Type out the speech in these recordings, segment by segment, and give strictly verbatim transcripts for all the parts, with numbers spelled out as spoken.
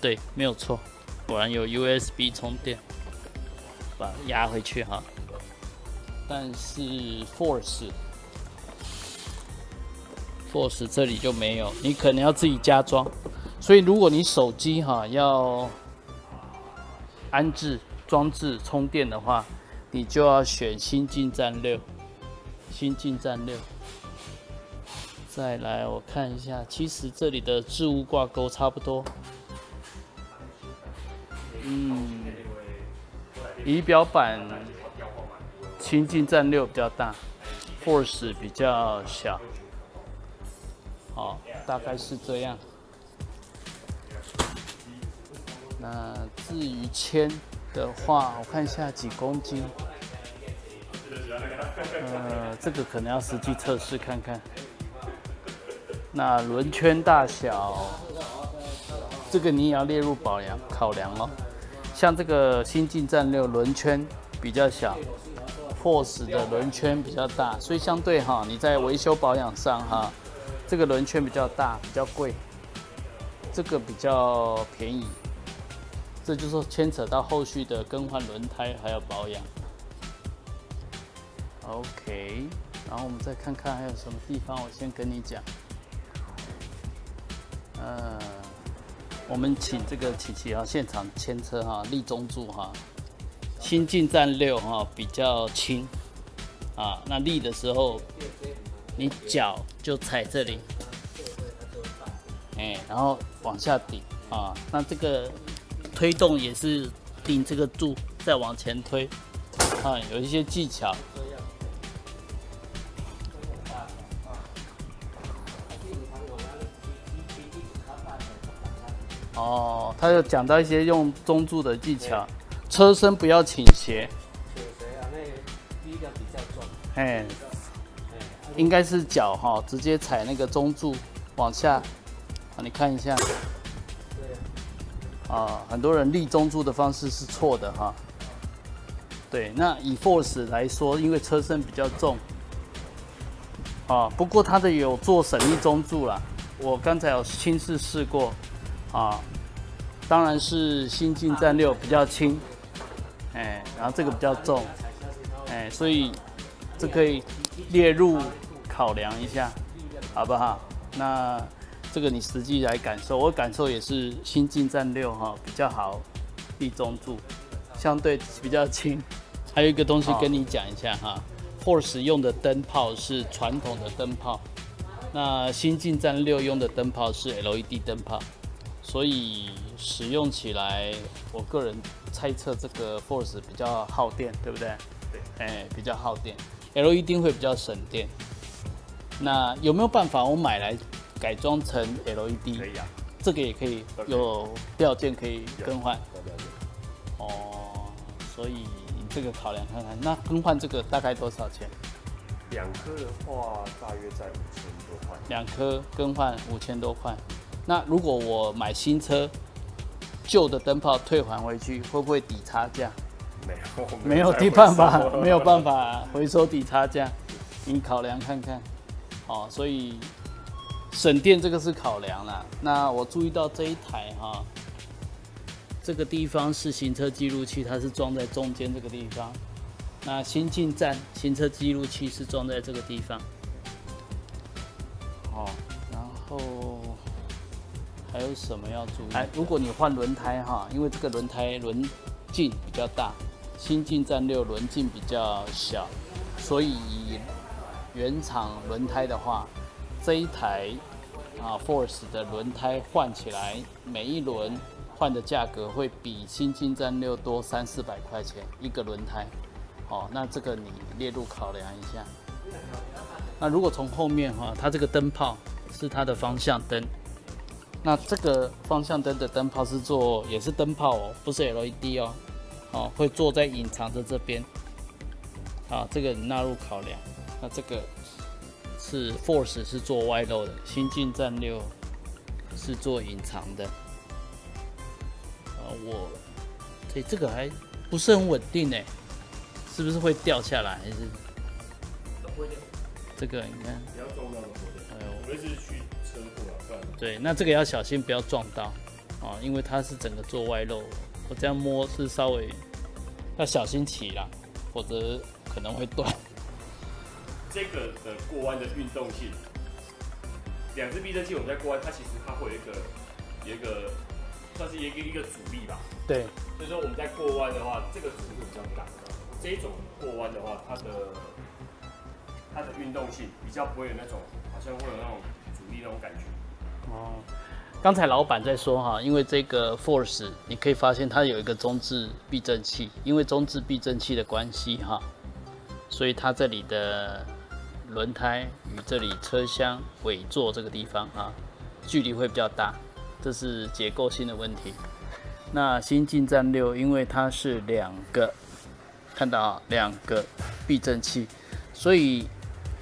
对，没有错，果然有 U S B 充电，把它压回去哈。但是 Force Force 这里就没有，你可能要自己加装。所以如果你手机哈要安置装置充电的话，你就要选新进战六，新进战六。 再来，我看一下，其实这里的置物挂钩差不多。嗯，仪表板清净占六比较大 ，Force 比较小。好，大概是这样。那至于铅的话，我看一下几公斤。呃，这个可能要实际测试看看。 那轮圈大小，这个你也要列入考量考量哦。像这个新进战六轮圈比较小 ，Force 的轮圈比较大，所以相对哈，你在维修保养上哈，这个轮圈比较大，比较贵，这个比较便宜。这就是牵扯到后续的更换轮胎还有保养。OK， 然后我们再看看还有什么地方，我先跟你讲。 呃，我们请这个琪琪啊，现场牵车哈、啊，立中柱哈、啊，新进战六哈、啊、比较轻啊，那立的时候，你脚就踩这里，哎、欸，然后往下顶啊，那这个推动也是顶这个柱再往前推啊，有一些技巧。 哦，他就讲到一些用中柱的技巧，车身不要倾斜。倾斜啊，那力量比较重。哎，应该是脚哈、哦，直接踩那个中柱往下。啊，你看一下。对。啊，很多人立中柱的方式是错的哈。对，那以 Force 来说，因为车身比较重。啊，不过它的有做省力中柱啦，我刚才有亲自试过。 啊，当然是新进战六比较轻，哎，然后这个比较重，哎，所以这可以列入考量一下，好不好？那这个你实际来感受，我感受也是新进战六哈、哦、比较好立中柱，相对比较轻。还有一个东西跟你讲一下哈、啊、，Force 用的灯泡是传统的灯泡，那新进战六用的灯泡是 L E D 灯泡。 所以使用起来，我个人猜测这个 Force 比较耗电，对不对？对，哎，比较耗电 ，L E D 会比较省电。那有没有办法我买来改装成 L E D？ 可以啊，这个也可以有料件可以更换。哦，所以你这个考量看看，那更换这个大概多少钱？两颗的话，大约在五千多块。两颗更换五千多块。 那如果我买新车，旧的灯泡退还回去，会不会抵差价？没有，没有抵办法，没有办法回收抵差价。你考量看看，哦，所以省电这个是考量啦。那我注意到这一台哈、哦，这个地方是行车记录器，它是装在中间这个地方。那新进站行车记录器是装在这个地方。哦，然后。 还有什么要注意？哎，如果你换轮胎哈，因为这个轮胎轮径比较大，新进战六轮径比较小，所以原厂轮胎的话，这一台啊 Force 的轮胎换起来，每一轮换的价格会比新进战六多三四百块钱一个轮胎。哦，那这个你列入考量一下。那如果从后面哈，它这个灯泡是它的方向灯。 那这个方向灯的灯泡是做，也是灯泡哦，不是 L E D 哦，哦，会做在隐藏的这边，啊，这个纳入考量。那这个是 Force 是做外露的，新进战六是做隐藏的。啊，我，对、欸、这个还不是很稳定呢，是不是会掉下来？还是？这个你看。比较重要的，哎呦，我们是去。 对，那这个要小心，不要撞到。啊，因为它是整个做外露，我这样摸是稍微要小心骑啦，否则可能会断。这个的过弯的运动性，两只避震器我们在过弯，它其实它会有一个有一个算是一个一个阻力吧。对，所以说我们在过弯的话，这个阻力比较大。这种过弯的话，它的它的运动性比较不会有那种好像会有那种阻力那种感觉。哦，刚才老板在说哈，因为这个 Force 你可以发现它有一个中置避震器，因为中置避震器的关系哈，所以它这里的轮胎与这里车厢尾座这个地方啊，距离会比较大，这是结构性的问题。那新进站六，因为它是两个。 看到啊，两个避震器，所以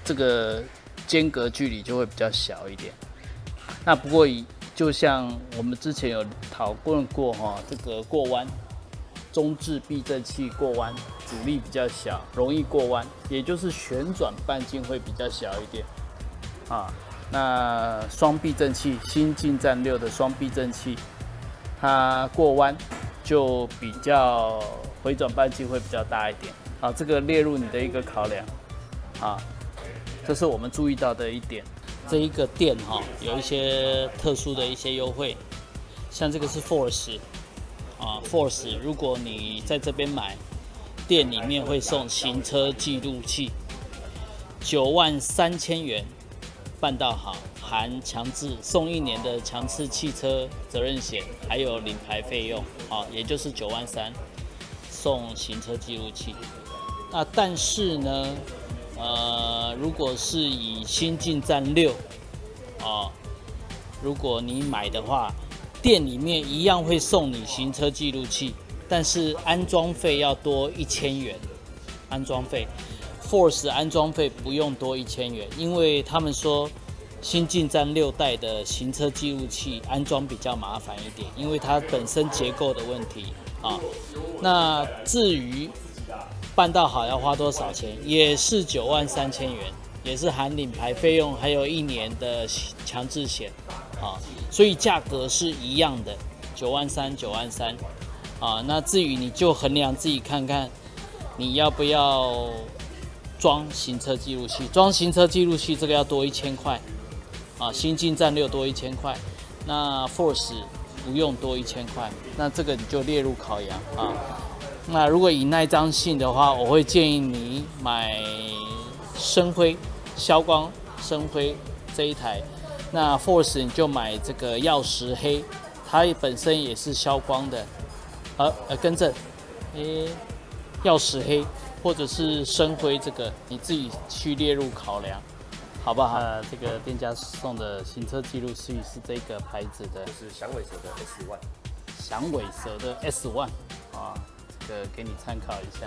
这个间隔距离就会比较小一点。那不过就像我们之前有讨论过哈、哦，这个过弯中置避震器过弯阻力比较小，容易过弯，也就是旋转半径会比较小一点啊。那双避震器新进站六的双避震器，它过弯就比较。 回转半径会比较大一点啊，这个列入你的一个考量啊，这是我们注意到的一点。这一个店哈、哦、有一些特殊的一些优惠，像这个是 Force 啊 ，Force 如果你在这边买，店里面会送行车记录器，九万三千元办到好，含强制送一年的强制汽车责任险，还有领牌费用啊，也就是九万三。 送行车记录器，那但是呢，呃，如果是以新进站六，哦，如果你买的话，店里面一样会送你行车记录器，但是安装费要多一千元，安装费 ，Force 安装费不用多一千元，因为他们说新进站六代的行车记录器安装比较麻烦一点，因为它本身结构的问题。 啊，那至于办到好要花多少钱，也是九万三千元，也是含领牌费用，还有一年的强制险，啊，所以价格是一样的，九万三，九万三，啊，那至于你就衡量自己看看，你要不要装行车记录器？装行车记录器这个要多一千块，啊，新进站六多一千块，那 Force。 不用多一千块，那这个你就列入考量啊。那如果以耐脏性的话，我会建议你买深灰、消光深灰这一台。那 Force 你就买这个曜石黑，它本身也是消光的。呃呃，跟着，诶、欸，曜石黑或者是深灰，这个你自己去列入考量。 好不好？呃，这个店家送的行车记录器是这个牌子的，就是响尾蛇的 S One， 响尾蛇的 S One 啊，这个给你参考一下。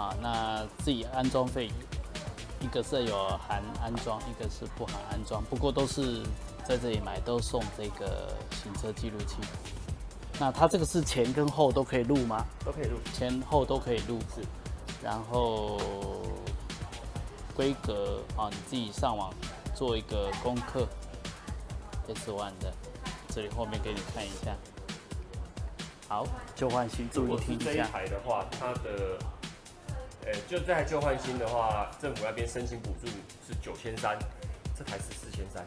啊，那自己安装费，一个是有含安装，一个是不含安装，不过都是在这里买都送这个行车记录器。那它这个是前跟后都可以录吗？都可以录，前后都可以录制，然后。 规格啊，你自己上网做一个功课。S One 的，这里后面给你看一下。好，旧换新，注意听一下。这一台的话，它的，呃、欸，就这台旧换新的话，政府那边申请补助是九千三，这台是四千三。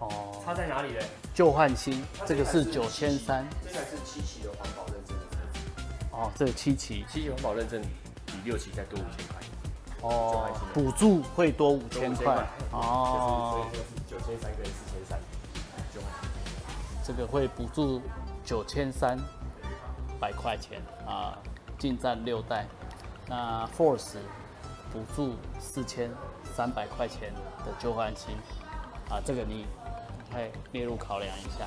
哦，差在哪里呢？旧换新，这个是九千三。这台是七期的环保认证的。哦，这个七期，七期环保认证比六期再多五千块。 哦，补助会多五千块哦，所以就是九千三跟四千三，这个会补助九千三百块钱啊，进站六代，那 Force 补助四千三百块钱的旧换新啊，这个你可以列入考量一下。